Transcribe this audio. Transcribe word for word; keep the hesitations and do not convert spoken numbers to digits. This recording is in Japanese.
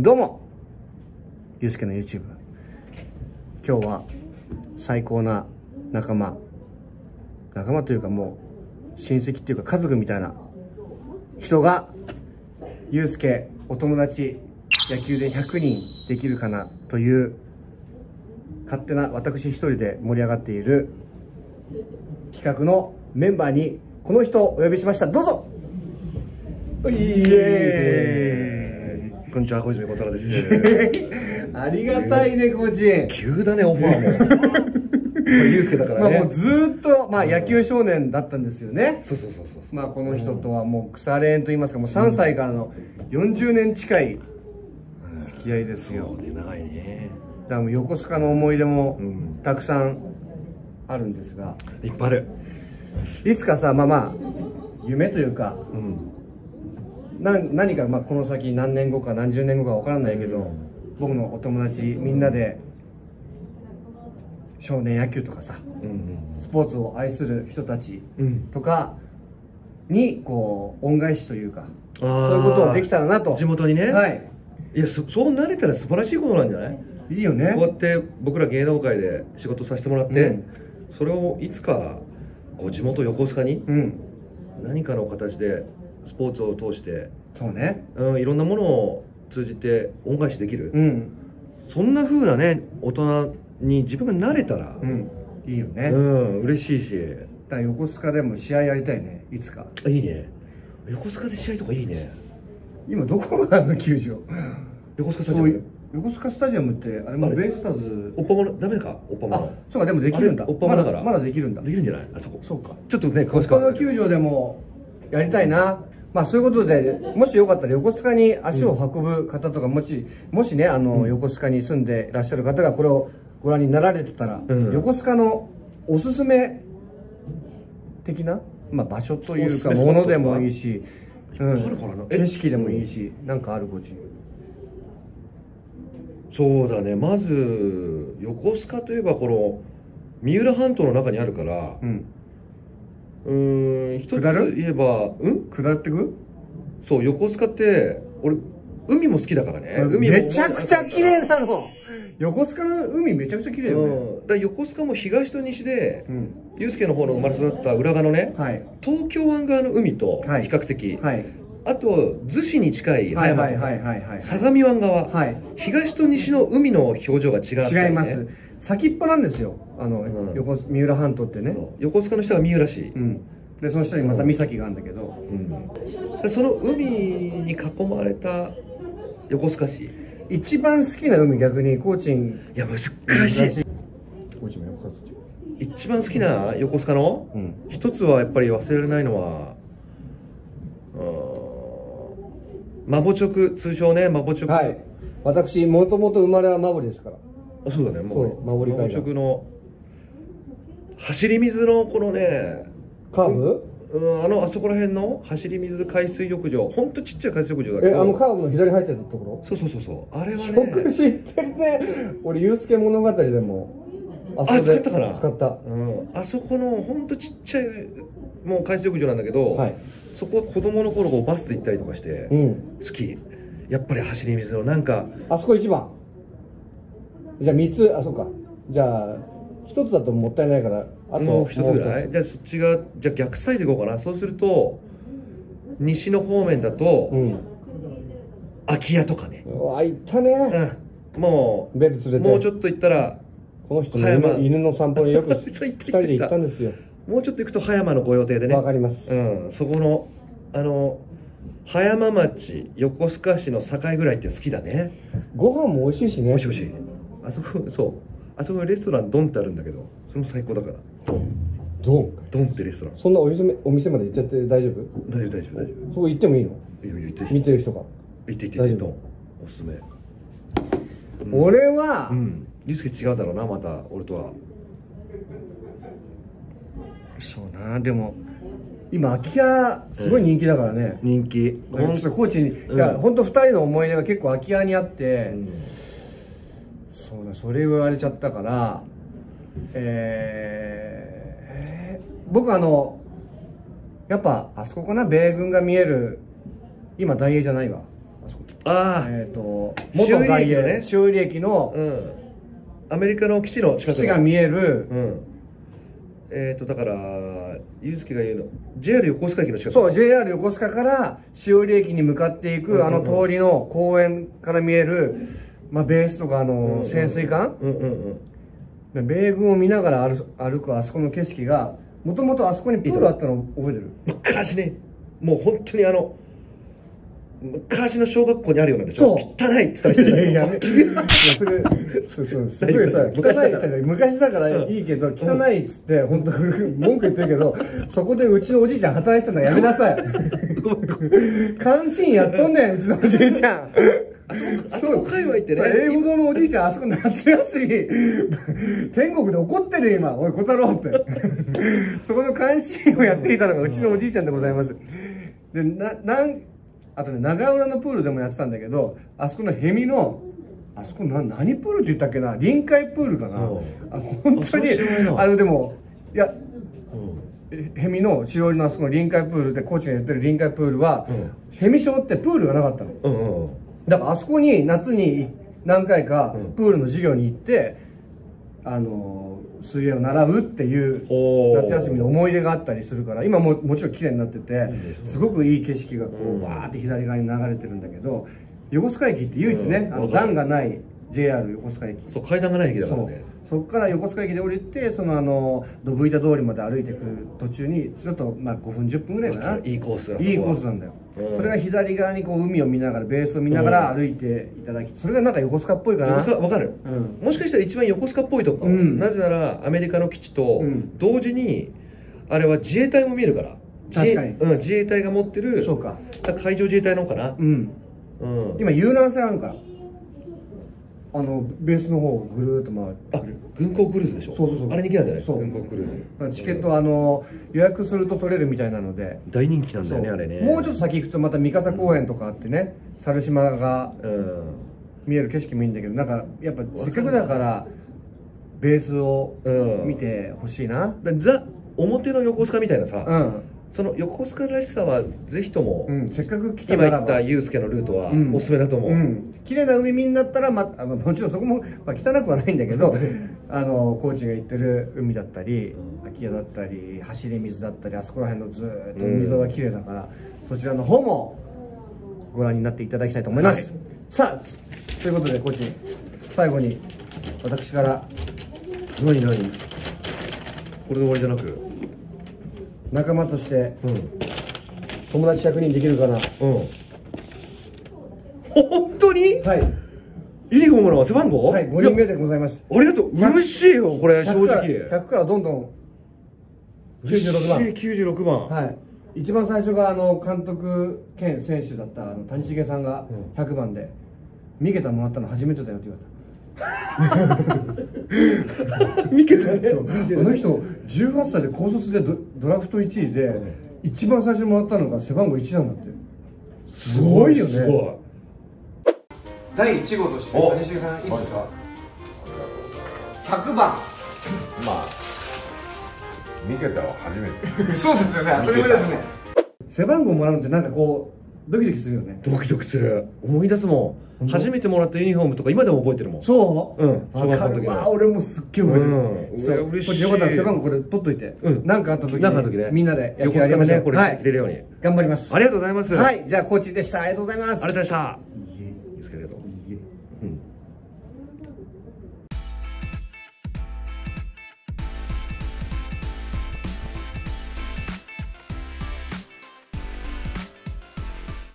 どうもゆうすけの YouTube。 今日は最高な仲間仲間というか、もう親戚っていうか家族みたいな人が、ゆうすけお友達野球でひゃくにんできるかなという勝手な私一人で盛り上がっている企画のメンバーにこの人をお呼びしました。どうぞ。イエーイ。こんにちは、小泉孝太郎です。ありがたいね、コーチ。急だね、オファーも。ゆうすけだからね。もうずっとまあ野球少年だったんですよね。そうそうそうそう。まあこの人とはもう腐れ縁といいますか、もうさんさいからのよんじゅうねん近い付き合いですよ。そうね、長いね。だからもう横須賀の思い出もたくさんあるんですが、いっぱいある。いつかさ、まあまあ夢というか、な何かまあこの先何年後か何十年後か分からないけど、僕のお友達みんなで少年野球とかさ、スポーツを愛する人たちとかにこう恩返しというか、そういうことをできたらなと。地元にね。はい。いや、そうなれたら素晴らしいことなんじゃない？いいよね。こうやって僕ら芸能界で仕事させてもらって、うん、それをいつかこう地元横須賀に何かの形でスポーツを通して、そうね、うん、いろんなものを通じて恩返しできる、うん、そんな風なね、大人に自分がなれたら、うん、いいよね。うん、嬉しいし。だから横須賀でも試合やりたいね、いつか。いいね。横須賀で試合とかいいね。今どこがあの球場？横須賀スタジアム。横須賀スタジアムってあれもベイスターズ。おっぱもダメか。おっぱも。あ、そうか。でもできるんだ。おっぱもだから。まだできるんだ。できるんじゃない？あそこ。そうか。ちょっとね、詳しく。横須賀球場でもやりたいな。まあそういうことで、もしよかったら横須賀に足を運ぶ方とか、もしもしね、あの横須賀に住んでいらっしゃる方がこれをご覧になられてたら、横須賀のおすすめ的な、まあ、場所というかものでもいいし、景色でもいいし、なんかあるこっちに。そうだね。まず横須賀といえばこの三浦半島の中にあるから、うん、一つ言えば、うん、下ってく。そう、横須賀って俺海も好きだからね。海めちゃくちゃ綺麗なの。横須賀の海めちゃくちゃ綺麗よね、うん、だ横須賀も東と西で、うん、ゆうすけの方の生まれ育った浦賀のね、はい、東京湾側の海と比較的、はいはい、あと逗子に近い葉山とか相模湾側、はい、東と西の海の表情が違う、ね、違います。先っぽなんですよ、あの、うん、横三浦半島ってね。横須賀の下が三浦市、うん、でその下にまた岬があるんだけど、うんうん、その海に囲まれた横須賀市、一番好きな海。逆にコーチン、いや難しい。コーチンも横須賀って一番好きな横須賀の、うん、一つはやっぱり忘れられないのは、うん、マボチョク、通称ね、マボチョク。はい、私もともと生まれはマボリですから。あ、そうだね。マボリ海岸、マボチョクの走り水のこのねカーブ、うん、あのあそこら辺の走り水海水浴場、ほんとちっちゃい海水浴場だけど、え、あのカーブの左入ってたところ。そうそうそうそう、あれはね、僕知ってるね。俺ゆうすけ物語でもあそこで使ったから。使った、うん、あそこのほんとちっちゃいもう海水浴場なんだけど、はい、そこは子供の頃こうバスで行ったりとかして、うん、好き。やっぱり走り水のなんかあそこ一番。じゃあみっつ、あ、そうか、じゃあ一つだともったいないから、あと一つぐらい。じゃあそっちが、じゃあ逆サイド行こうかな。そうすると西の方面だと、うん、空き家とかね。うわ、行ったね、うん、もうベル連れて、もうちょっと行ったらこの人の 犬, 犬の散歩によくふたりで行ったんですよ。もうちょっと行くと葉山のご予定でね。わかります、うん、そこのあの葉山町横須賀市の境ぐらいって好きだね。ご飯も美味しいしね。美味しい美味しい。あそこ、そう、あそこレストランドンってあるんだけど、それも最高だから。ドンドンドンってレストラン。そんなお店お店まで行っちゃって大丈夫？大丈夫大丈夫大丈夫。そこ行ってもいいの？見てる人が行って行って行ってドンおすすめ。俺はゆうすけ違うだろうな、また俺とは。そうな。でも今空き家すごい人気だからね。人気。ちょっとコーチに、いや本当ふたりの思い出が結構空き家にあって、そうだ、それ言われちゃったから。えー、僕あのやっぱあそこかな、米軍が見える、今大英じゃないわ、あそこ、ああえっと元大英周囲駅の、うん、アメリカの基地の近く、基地が見える、うん、えっとだからユースケが言うの ジェイアール 横須賀駅の近く、そう ジェイアール 横須賀から周囲駅に向かっていくあの通りの公園から見える、まあ、ベースとかあの潜水艦、米軍を見ながら歩、歩くあそこの景色が、もともとあそこにプールあったの覚えてる？昔ね、もう本当にあの昔の小学校にあるようなんでしょ、汚いって言ったりしてる。いやいや、それそうそう、すごいさ、汚いって昔だからいいけど、汚いっつって本当文句言ってるけど、そこでうちのおじいちゃん働いてたのやめなさい。監視員やっとんねん、うちのおじいちゃん。あそこ界隈ってね、英語堂のおじいちゃん、あそこ夏休み天国で怒ってる今、おい小太郎ってそこの監視員をやっていたのがうちのおじいちゃんでございます。でななんあとね、長浦のプールでもやってたんだけど、あそこのヘミのあそこな何プールって言ったっけな、臨海プールかな、あ本当にあのでもいや、うん、ヘミのしおりのあそこの臨海プールでコーチがやってる臨海プールは、うん、ヘミ礁ってプールがなかったの、うんうん、だからあそこに夏に何回かプールの授業に行って、うん、あの水泳を習うっていう夏休みの思い出があったりするから、今ももちろん綺麗になってて、すごくいい景色がこうバーって左側に流れてるんだけど、横須賀駅って唯一ね、あの段がない ジェイアール 横須賀駅、そう階段がない駅だからね、そこから横須賀駅で降りて、そのあのドブ板通りまで歩いていく途中にちょっとまあごふんじゅっぷんぐらいかな、いいコース、いいコースなんだよ、うん、それが左側にこう海を見ながら、ベースを見ながら歩いていただき、それがなんか横須賀っぽいかな、わかる、うん、もしかしたら一番横須賀っぽいとこか、うん、なぜならアメリカの基地と同時に、うん、あれは自衛隊も見えるから、確かに、うん、自衛隊が持ってる、そうか、海上自衛隊の方かな、うん、うん、今遊覧船あるから、あのベースの方をぐるーっと回る、あ軍港クルーズでしょ、そうそうそう、あれに行けないんじゃないですか、軍港クルーズ、チケットあの予約すると取れるみたいなので、大人気なんだよねあれね。もうちょっと先行くとまた三笠公園とかあってね、猿島が見える景色もいいんだけど、なんかやっぱせっかくだからベースを見てほしいな、ザ表の横須賀みたいなさ、その横須賀らしさはぜひとも、せっかく来た今言ったユースケのルートはおすすめだと思う。綺麗な海見になったら、まあのもちろんそこも、まあ、汚くはないんだけどあのコーチが行ってる海だったり、空き家だったり、走り水だったり、あそこら辺のずっと海沿いが綺麗だから、うん、そちらの方もご覧になっていただきたいと思います、はい、さあということでコーチ、最後に私から何何これで終わりじゃなく、仲間として、うん、友達ひゃくにんできるかな、うん、本当に、はい、ユニフォームの背番号、はい、ごにんめでございます。ありがとう、嬉しいよこれ、正直ひゃくからどんどんきゅうじゅうろくばん、きゅうじゅうろくばん、はい、一番最初があの監督兼選手だったあの谷繁さんがひゃくばんで「三桁もらったの初めてだよ」って言われた。見けたね、あの人じゅうはっさいで高卒で ド, ドラフトいちいで、うん、一番最初もらったのが背番号いちなんだって、すごいよね。だいいち号として谷繁さんいいですか、ひゃくばん、まあ見けたは初めてそうですよね、当たり前ですね。背番号もらうのってなんかこうドキドキするよね。ドキドキする。思い出すもん。初めてもらったユニフォームとか今でも覚えてるもん。そう。うん。小学校の時。ああ、俺もすっげえ覚えてる。うん。嬉しい。よかったら背番号これ取っといて。うん。なんかあった時ね。みんなで横須賀でねこれ入れるように頑張ります。ありがとうございます。はい。じゃあコーチでした。ありがとうございます。ありがとうございました。